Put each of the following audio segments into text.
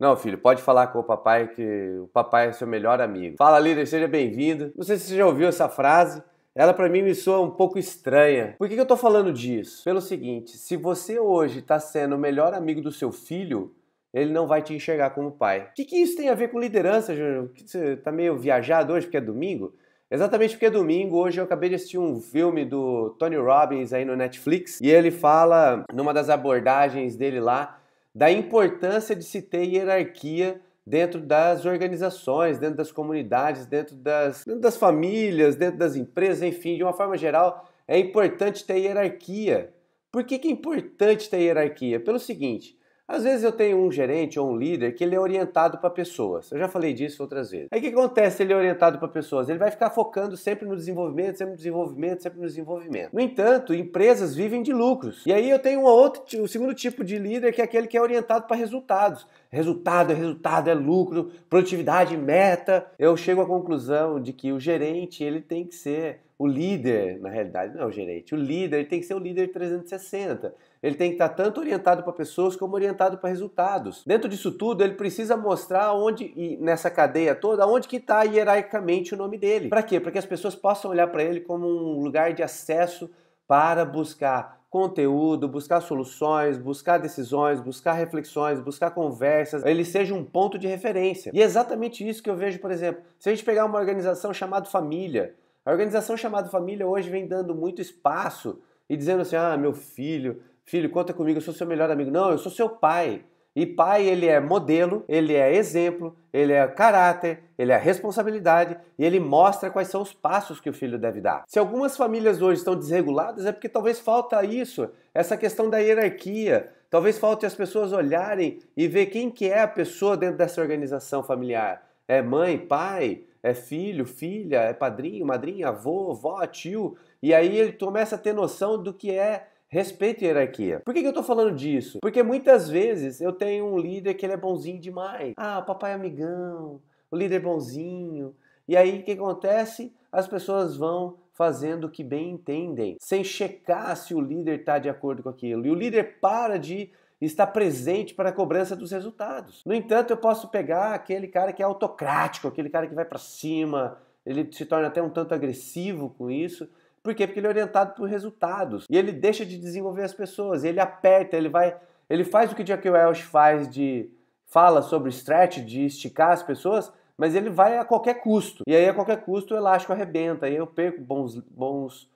Não, filho, pode falar com o papai que o papai é seu melhor amigo. Fala, líder, seja bem-vindo. Não sei se você já ouviu essa frase. Ela pra mim me soa um pouco estranha. Por que eu tô falando disso? Pelo seguinte, se você hoje tá sendo o melhor amigo do seu filho, ele não vai te enxergar como pai. O que isso tem a ver com liderança, Júnior? Você tá meio viajado hoje porque é domingo? Exatamente porque é domingo. Hoje eu acabei de assistir um filme do Tony Robbins aí no Netflix e ele fala, numa das abordagens dele lá, da importância de se ter hierarquia dentro das organizações, dentro das comunidades, dentro das famílias, dentro das empresas, enfim, de uma forma geral, é importante ter hierarquia. Por que é importante ter hierarquia? Pelo seguinte, às vezes eu tenho um gerente ou um líder que ele é orientado para pessoas. Eu já falei disso outras vezes. Aí o que acontece se ele é orientado para pessoas? Ele vai ficar focando sempre no desenvolvimento, sempre no desenvolvimento, sempre no desenvolvimento. No entanto, empresas vivem de lucros. E aí eu tenho um segundo tipo de líder que é aquele que é orientado para resultados. Resultado, é lucro, produtividade, meta. Eu chego à conclusão de que o gerente, ele tem que ser o líder, na realidade não é o gerente, o líder, ele tem que ser o líder 360. Ele tem que estar tanto orientado para pessoas como orientado para resultados. Dentro disso tudo, ele precisa mostrar onde, e nessa cadeia toda, onde que está hierarquicamente o nome dele. Para quê? Para que as pessoas possam olhar para ele como um lugar de acesso para buscar conteúdo, buscar soluções, buscar decisões, buscar reflexões, buscar conversas, ele seja um ponto de referência. E é exatamente isso que eu vejo, por exemplo, se a gente pegar uma organização chamada família, a organização chamada família hoje vem dando muito espaço e dizendo assim, ah, meu filho, conta comigo, eu sou seu melhor amigo. Não, eu sou seu pai. E pai, ele é modelo, ele é exemplo, ele é caráter, ele é responsabilidade e ele mostra quais são os passos que o filho deve dar. Se algumas famílias hoje estão desreguladas é porque talvez falta isso, essa questão da hierarquia. Talvez falte as pessoas olharem e ver quem que é a pessoa dentro dessa organização familiar. É mãe, pai, é filho, filha, é padrinho, madrinha, avô, vó, tio. E aí ele começa a ter noção do que é respeito e hierarquia. Por que eu tô falando disso? Porque muitas vezes eu tenho um líder que ele é bonzinho demais. Ah, papai é amigão, o líder é bonzinho. E aí o que acontece? As pessoas vão fazendo o que bem entendem, sem checar se o líder tá de acordo com aquilo. E o líder para de estar presente para a cobrança dos resultados. No entanto, eu posso pegar aquele cara que é autocrático, aquele cara que vai para cima, ele se torna até um tanto agressivo com isso. Por quê? Porque ele é orientado por resultados. E ele deixa de desenvolver as pessoas, ele aperta, ele faz o que Jack Welch fala sobre stretch, de esticar as pessoas, mas ele vai a qualquer custo. E aí a qualquer custo o elástico arrebenta, e eu perco bons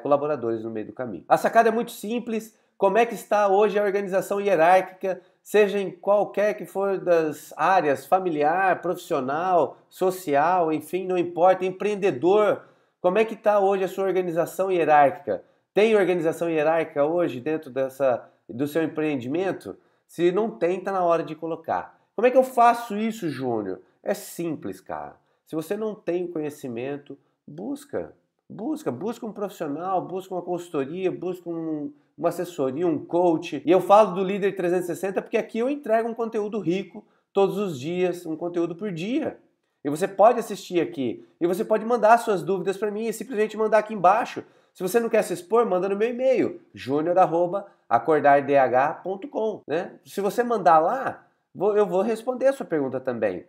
colaboradores no meio do caminho. A sacada é muito simples. Como é que está hoje a organização hierárquica, seja em qualquer que for das áreas, familiar, profissional, social, enfim, não importa, empreendedor. Como é que está hoje a sua organização hierárquica? Tem organização hierárquica hoje dentro do seu empreendimento? Se não tem, está na hora de colocar. Como é que eu faço isso, Júnior? É simples, cara. Se você não tem conhecimento, busca um profissional, busca uma consultoria, busca uma assessoria, um coach. E eu falo do Líder 360 porque aqui eu entrego um conteúdo rico todos os dias, um conteúdo por dia. E você pode assistir aqui. E você pode mandar suas dúvidas para mim e simplesmente mandar aqui embaixo. Se você não quer se expor, manda no meu e-mail, junior@acordardh.com, né? Se você mandar lá, eu vou responder a sua pergunta também.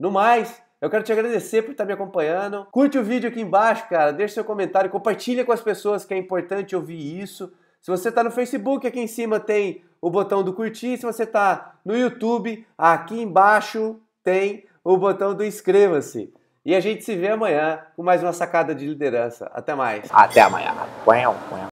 No mais, eu quero te agradecer por estar me acompanhando. Curte o vídeo aqui embaixo, cara. Deixa seu comentário, compartilha com as pessoas que é importante ouvir isso. Se você está no Facebook, aqui em cima tem o botão do curtir. Se você está no YouTube, aqui embaixo tem o botão do inscreva-se. E a gente se vê amanhã com mais uma sacada de liderança. Até mais. Até amanhã.